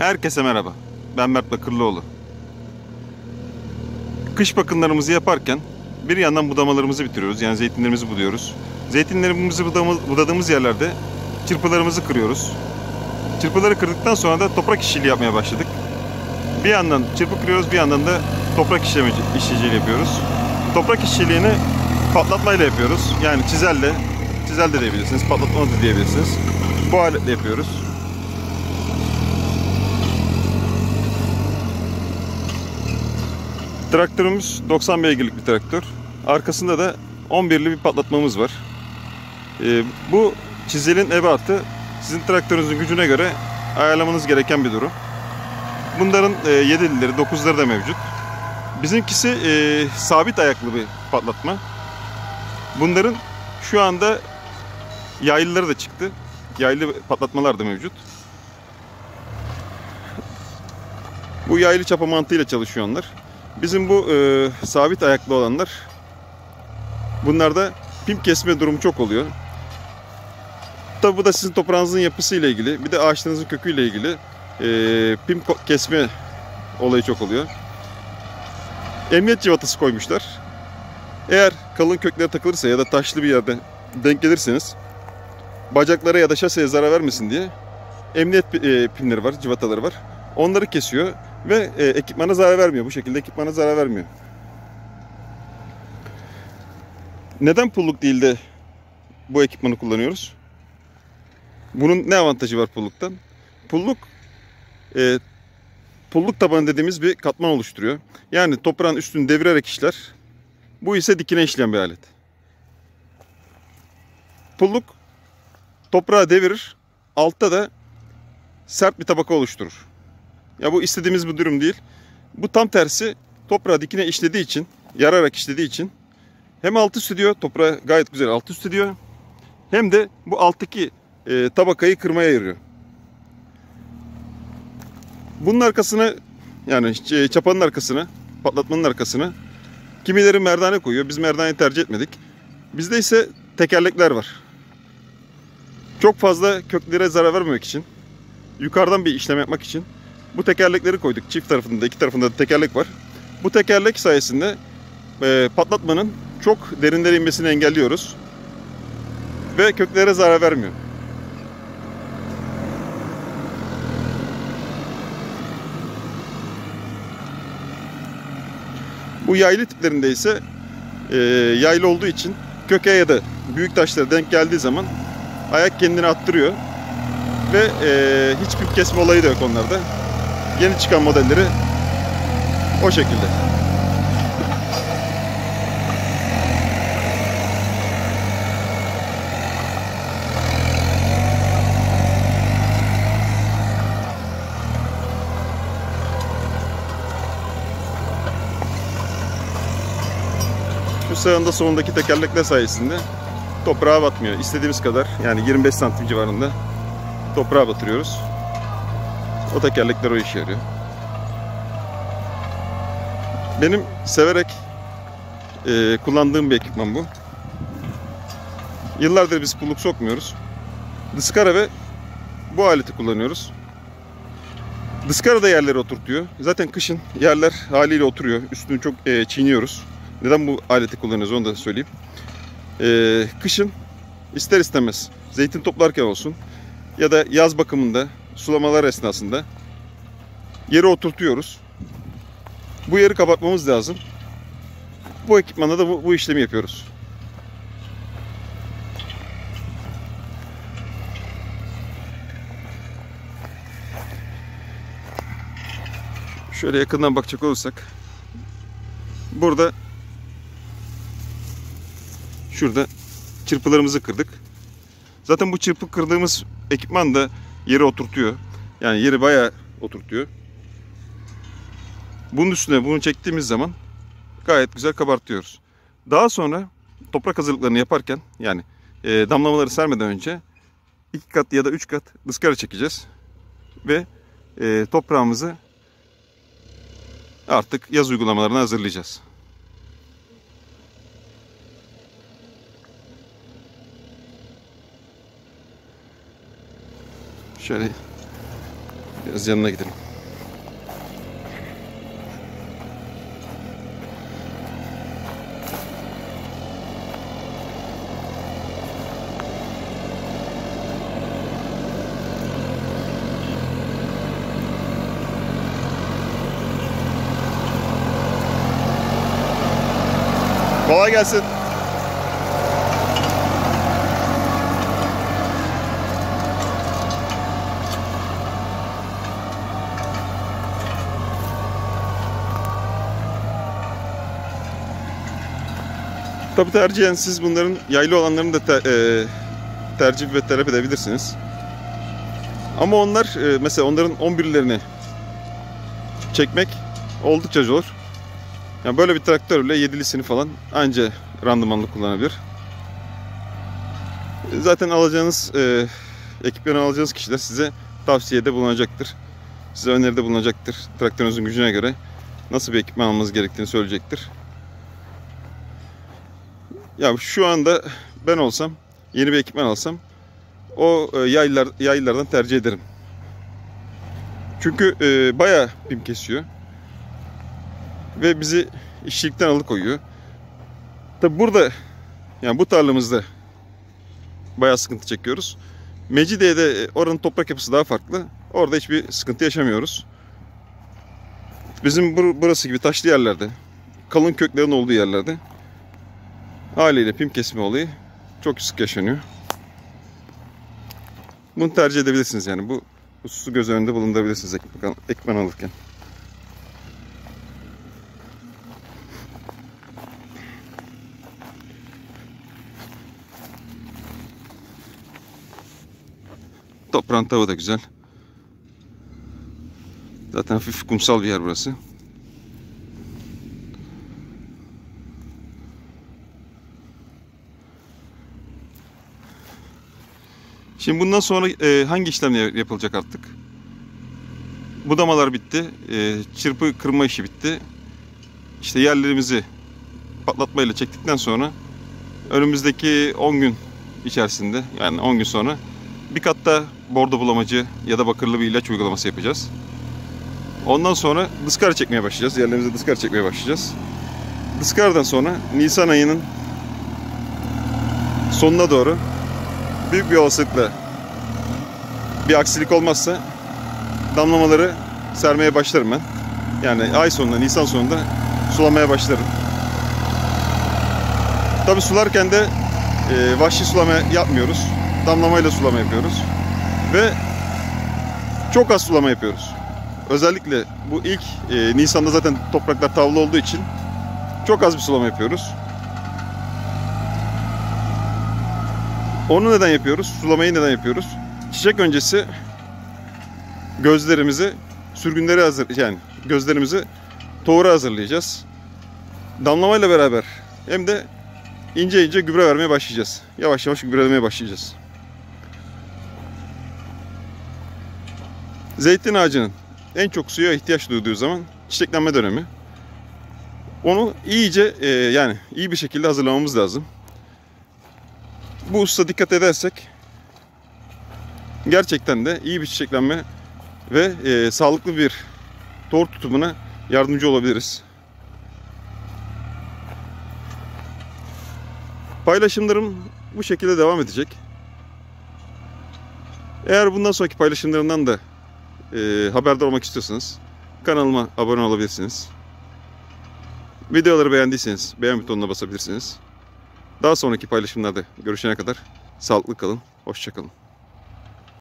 Herkese merhaba, ben Mert Bakırlıoğlu. Kış bakımlarımızı yaparken bir yandan budamalarımızı bitiriyoruz, yani zeytinlerimizi buduyoruz. Zeytinlerimizi budadığımız yerlerde çırpılarımızı kırıyoruz. Çırpıları kırdıktan sonra da toprak işçiliği yapmaya başladık. Bir yandan çırpı kırıyoruz, bir yandan da toprak işçiliği yapıyoruz. Toprak işçiliğini patlatmayla yapıyoruz, yani çizelle, çizel de diyebilirsiniz, patlatma da diyebilirsiniz. Bu aletle yapıyoruz. Traktörümüz 90 beygirlik bir traktör. Arkasında da 11'li bir patlatmamız var. Bu çizelin ebatı sizin traktörünüzün gücüne göre ayarlamanız gereken bir durum. Bunların 7'lileri, 9'ları da mevcut. Bizimkisi sabit ayaklı bir patlatma. Bunların şu anda yaylıları da çıktı. Yaylı patlatmalar da mevcut. Bu yaylı çapa mantığıyla çalışıyor onlar. Bizim bu sabit ayaklı olanlar, bunlarda pim kesme durumu çok oluyor. Tabi bu da sizin toprağınızın yapısı ile ilgili, bir de ağaçlarınızın kökü ile ilgili pim kesme olayı çok oluyor. Emniyet civatası koymuşlar. Eğer kalın köklere takılırsa ya da taşlı bir yerde denk gelirseniz, bacaklara ya da şaseye zarar vermesin diye emniyet pinleri var, civataları var. Onları kesiyor ve ekipmana zarar vermiyor. Bu şekilde ekipmana zarar vermiyor. Neden pulluk değil de bu ekipmanı kullanıyoruz? Bunun ne avantajı var pulluktan? Pulluk tabanı dediğimiz bir katman oluşturuyor. Yani toprağın üstünü devirerek işler. Bu ise dikine işleyen bir alet. Pulluk toprağı devirir, altta da sert bir tabaka oluşturur. Ya bu istediğimiz bir durum değil. Bu tam tersi, toprağı dikine işlediği için, yararak işlediği için hem alt üst ediyor, toprağı gayet güzel alt üst ediyor, hem de bu alttaki tabakayı kırmaya yarıyor. Bunun arkasına, yani çapanın arkasına, patlatmanın arkasına kimileri merdane koyuyor. Biz merdaneyi tercih etmedik. Bizde ise tekerlekler var. Çok fazla köklere zarar vermemek için, yukarıdan bir işlem yapmak için bu tekerlekleri koyduk. Çift tarafında, iki tarafında da tekerlek var. Bu tekerlek sayesinde patlatmanın çok derinlere inmesini engelliyoruz. Ve köklere zarar vermiyor. Bu yaylı tiplerinde ise yaylı olduğu için köke ya da büyük taşlara denk geldiği zaman ayak kendini attırıyor. Ve hiçbir kesme olayı da yok onlarda. Yeni çıkan modelleri o şekilde. Şu sağında solundaki tekerlekler sayesinde toprağa batmıyor. İstediğimiz kadar, yani 25 santim civarında toprağa batırıyoruz. O tekerlekler o işe yarıyor. Benim severek kullandığım bir ekipman bu. Yıllardır biz pulluk sokmuyoruz. Diskaro ve bu aleti kullanıyoruz. Diskaro da yerlere oturtuyor. Zaten kışın yerler haliyle oturuyor. Üstünü çok çiğniyoruz. Neden bu aleti kullanıyoruz onu da söyleyeyim. Kışın ister istemez zeytin toplarken olsun ya da yaz bakımında, sulamalar esnasında yeri oturtuyoruz. Bu yeri kapatmamız lazım. Bu ekipmanla da bu işlemi yapıyoruz. Şöyle yakından bakacak olursak, burada, şurada çırpılarımızı kırdık. Zaten bu çırpı kırdığımız ekipman da yeri oturtuyor. Yani yeri bayağı oturtuyor. Bunun üstüne bunu çektiğimiz zaman gayet güzel kabartıyoruz. Daha sonra toprak hazırlıklarını yaparken, yani damlamaları sermeden önce 2 kat ya da 3 kat diskaro çekeceğiz. Ve toprağımızı artık yaz uygulamalarına hazırlayacağız. Şöyle Biraz yanına gidelim. Kolay gelsin. Tabii tercihen siz bunların yaylı olanlarını da tercih ve talep edebilirsiniz. Ama onlar mesela onların 11'lerini çekmek oldukça zor. Yani böyle bir traktörle 7'lisini falan anca randımanlı kullanabilir. Zaten alacağınız ekiplerini alacağınız kişiler size tavsiyede bulunacaktır. Size öneride bulunacaktır. Traktörünüzün gücüne göre nasıl bir ekipman almanız gerektiğini söyleyecektir. Ya şu anda ben olsam, yeni bir ekipman alsam o yaylılardan tercih ederim. Çünkü bayağı pim kesiyor. Ve bizi işçilikten alıkoyuyor. Tabi burada, yani bu tarlamızda bayağı sıkıntı çekiyoruz. Mecidiye'de oranın toprak yapısı daha farklı. Orada hiçbir sıkıntı yaşamıyoruz. Bizim burası gibi taşlı yerlerde, kalın köklerin olduğu yerlerde haliyle pim kesme olayı çok sık yaşanıyor. Bunu tercih edebilirsiniz yani. Bu hususu göz önünde bulundurabilirsiniz ekipman alırken. Toprağın tavı da güzel. Zaten hafif kumsal bir yer burası. Şimdi bundan sonra hangi işlem yapılacak artık? Budamalar bitti. Çırpı kırma işi bitti. İşte yerlerimizi patlatmayla çektikten sonra önümüzdeki 10 gün içerisinde, yani 10 gün sonra bir katta bordo bulamacı ya da bakırlı bir ilaç uygulaması yapacağız. Ondan sonra diskaro çekmeye başlayacağız. Yerlerimize diskaro çekmeye başlayacağız. Diskarodan sonra Nisan ayının sonuna doğru büyük bir olasılıkla bir aksilik olmazsa damlamaları sermeye başlarım ben. Yani ay sonunda, Nisan sonunda sulamaya başlarım. Tabii sularken de vahşi sulama yapmıyoruz. Damlamayla sulama yapıyoruz ve çok az sulama yapıyoruz. Özellikle bu ilk Nisan'da zaten topraklar tavlı olduğu için çok az bir sulama yapıyoruz. Onu neden yapıyoruz? Sulamayı neden yapıyoruz? Çiçek öncesi gözlerimizi sürgünlere yani gözlerimizi tohura hazırlayacağız. Damlamayla beraber hem de ince ince gübre vermeye başlayacağız. Yavaş yavaş gübrelemeye başlayacağız. Zeytin ağacının en çok suya ihtiyaç duyduğu zaman çiçeklenme dönemi. Onu iyice yani iyi bir şekilde hazırlamamız lazım. Bu hususa dikkat edersek gerçekten de iyi bir çiçeklenme ve sağlıklı bir tohum tutumuna yardımcı olabiliriz. Paylaşımlarım bu şekilde devam edecek. Eğer bundan sonraki paylaşımlarımdan da haberdar olmak istiyorsanız kanalıma abone olabilirsiniz. Videoları beğendiyseniz beğen butonuna basabilirsiniz. Daha sonraki paylaşımlarda görüşene kadar sağlıklı kalın, hoşça kalın.